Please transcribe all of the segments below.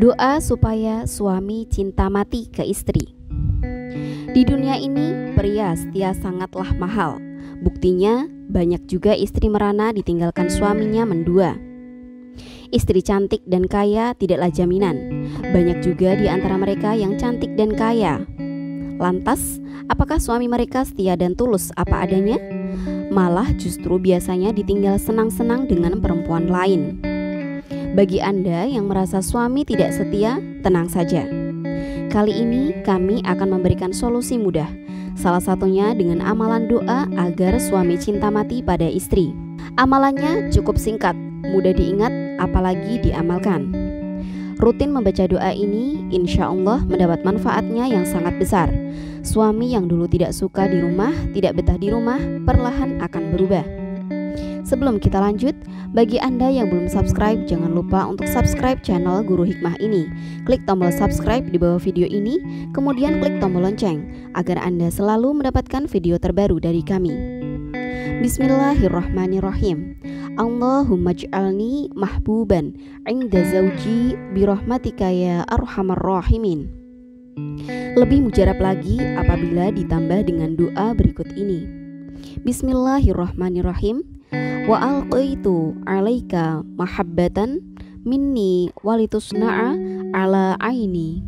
Doa supaya suami cinta mati ke istri. Di dunia ini, pria setia sangatlah mahal. Buktinya, banyak juga istri merana ditinggalkan suaminya mendua. Istri cantik dan kaya tidaklah jaminan. Banyak juga di antara mereka yang cantik dan kaya. Lantas, apakah suami mereka setia dan tulus apa adanya? Malah justru biasanya ditinggal senang-senang dengan perempuan lain. Bagi Anda yang merasa suami tidak setia, tenang saja. Kali ini kami akan memberikan solusi mudah. Salah satunya dengan amalan doa agar suami cinta mati pada istri. Amalannya cukup singkat, mudah diingat, apalagi diamalkan. Rutin membaca doa ini, insya Allah mendapat manfaatnya yang sangat besar. Suami yang dulu tidak suka di rumah, tidak betah di rumah, perlahan akan berubah. Sebelum kita lanjut, bagi Anda yang belum subscribe, jangan lupa untuk subscribe channel Guru Hikmah ini. Klik tombol subscribe di bawah video ini, kemudian klik tombol lonceng, agar Anda selalu mendapatkan video terbaru dari kami. Bismillahirrahmanirrahim. Allahumma ij'alni mahbuban 'inda zawji birahmatika ya arhamar rahimin. Lebih mujarab lagi apabila ditambah dengan doa berikut ini. Bismillahirrahmanirrahim. Wa alqaitu alaika mahabbatan minni walitusna'a ala aini.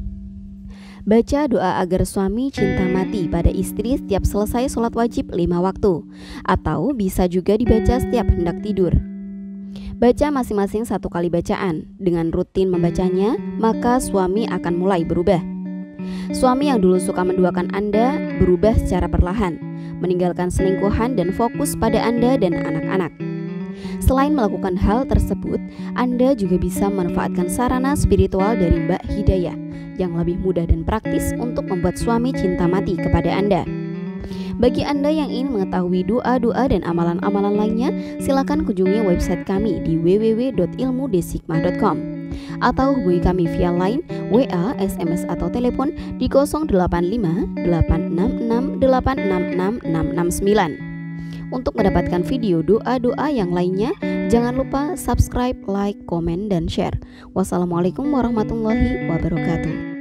Baca doa agar suami cinta mati pada istri setiap selesai sholat wajib 5 waktu, atau bisa juga dibaca setiap hendak tidur. Baca masing-masing 1 kali bacaan. Dengan rutin membacanya, maka suami akan mulai berubah. Suami yang dulu suka menduakan Anda berubah secara perlahan, meninggalkan selingkuhan dan fokus pada Anda dan anak-anak. Selain melakukan hal tersebut, Anda juga bisa memanfaatkan sarana spiritual dari Mbak Hidayah yang lebih mudah dan praktis untuk membuat suami cinta mati kepada Anda. Bagi Anda yang ingin mengetahui doa-doa dan amalan-amalan lainnya, silakan kunjungi website kami di www.ilmudesikmah.com. Atau hubungi kami via line, WA, SMS atau telepon di 085866866669. Untuk mendapatkan video doa-doa yang lainnya, jangan lupa subscribe, like, komen, dan share. Wassalamualaikum warahmatullahi wabarakatuh.